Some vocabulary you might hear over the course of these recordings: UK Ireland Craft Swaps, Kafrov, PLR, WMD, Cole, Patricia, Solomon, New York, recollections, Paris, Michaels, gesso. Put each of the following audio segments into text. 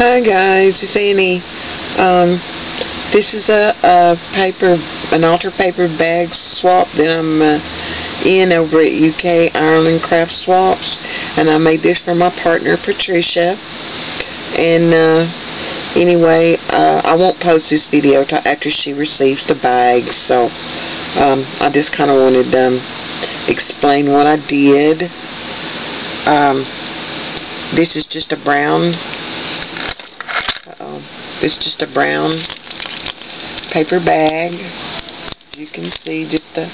Hi guys, it's Annie. This is an altar paper bag swap that I'm in over at UK Ireland Craft Swaps, and I made this for my partner Patricia. And anyway, I won't post this video till after she receives the bag, so I just kind of wanted to explain what I did. This is just a brown. It's just a brown paper bag. You can see just a,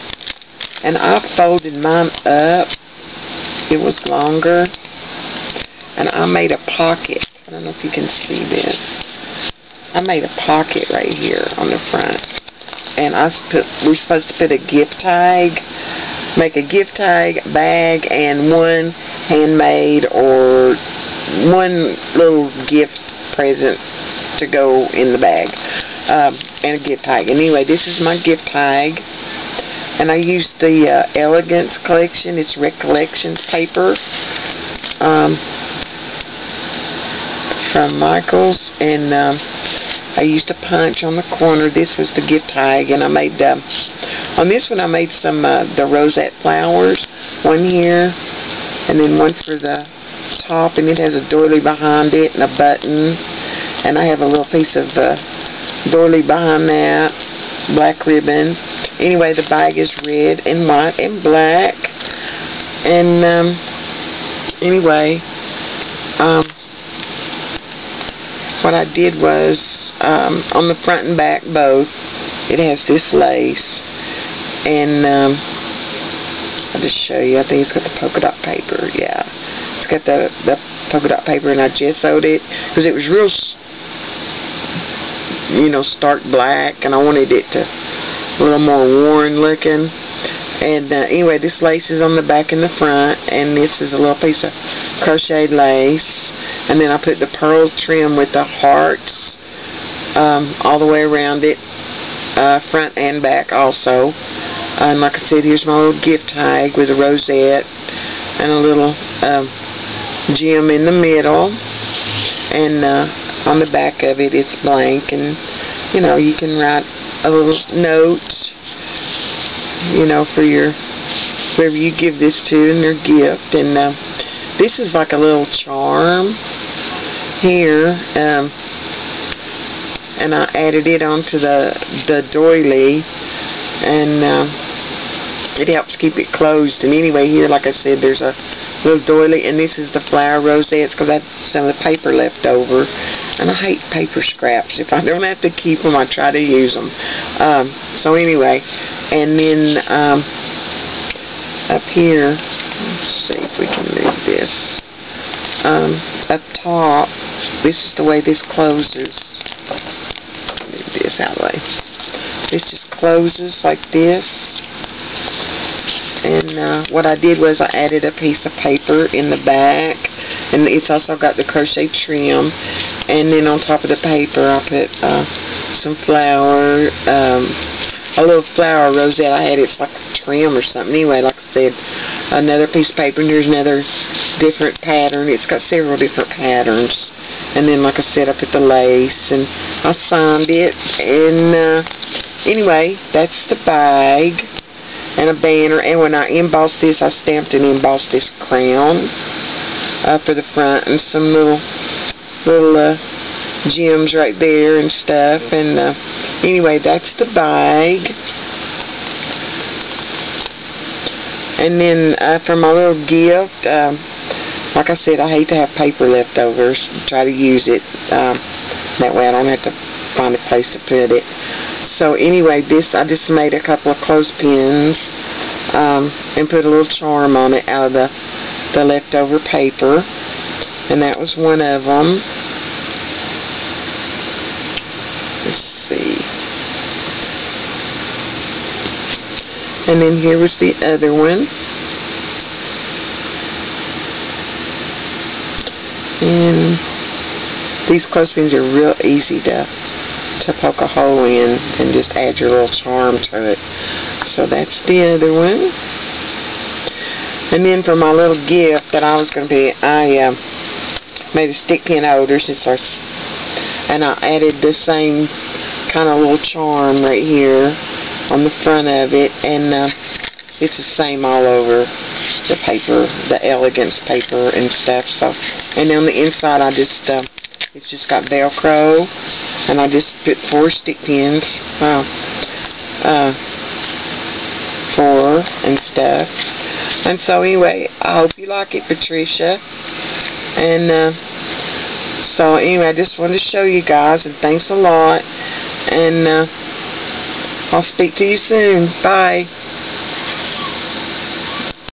and I folded mine up. It was longer, and I made a pocket. I don't know if you can see this. I made a pocket right here on the front, and we're supposed to put a gift tag, make a gift tag bag, and one handmade or one little gift present to go in the bag, and a gift tag. And anyway, this is my gift tag, and I used the Elegance collection. It's Recollections paper from Michaels, and I used a punch on the corner. This was the gift tag, and I made on this one I made some the rosette flowers, one here and then one for the top, and it has a doily behind it and a button. And I have a little piece of doily behind that, black ribbon. Anyway, the bag is red and white and black. And anyway, what I did was on the front and back both, it has this lace. And I'll just show you. I think it's got the polka dot paper. Yeah, it's got the polka dot paper, and I gessoed it because it was real, you know, stark black, and I wanted it to a little more worn looking. And anyway, this lace is on the back and the front, and this is a little piece of crocheted lace, and then I put the pearl trim with the hearts all the way around it, front and back also. And like I said, here's my little gift tag with a rosette and a little gem in the middle. And on the back of it, it's blank, and you know, you can write a little note, you know, for your, whoever you give this to, and their gift. And this is like a little charm here, and I added it onto the doily, and it helps keep it closed. And anyway, here, like I said, there's a little doily, and this is the flower rosettes because I had some of the paper left over, and I hate paper scraps. If I don't have to keep them, I try to use them. So anyway, and then up here, let's see if we can move this. Up top, this is the way this closes. Move this out of the way. This just closes like this. And what I did was I added a piece of paper in the back, and it's also got the crochet trim. And then on top of the paper I put some flower, a little flower rosette I had. It's like a trim or something. Anyway, like I said, another piece of paper, and there's another different pattern. It's got several different patterns. And then like I said, I put the lace, and I signed it. And anyway, that's the bag. And a banner, and when I embossed this, I stamped and embossed this crown for the front, and some little gems right there and stuff. And anyway, that's the bag. And then for my little gift, like I said, I hate to have paper leftovers. Try to use it. That way I don't have to find a place to put it. So anyway, this, I just made a couple of clothespins and put a little charm on it out of the leftover paper, and that was one of them. Let's see. And then here was the other one. And these clothespins are real easy to poke a hole in and just add your little charm to it. So that's the other one. And then for my little gift that I was going to be, I made a stick pin holder, since I and I added the same kind of little charm right here on the front of it, and it's the same all over the paper, the elegance paper and stuff. So, and on the inside I just it's just got Velcro, and I just put 4 stick pins. Wow. 4 and stuff. And so anyway, I hope you like it, Patricia. And so anyway, I just wanted to show you guys, and thanks a lot. And I'll speak to you soon. Bye.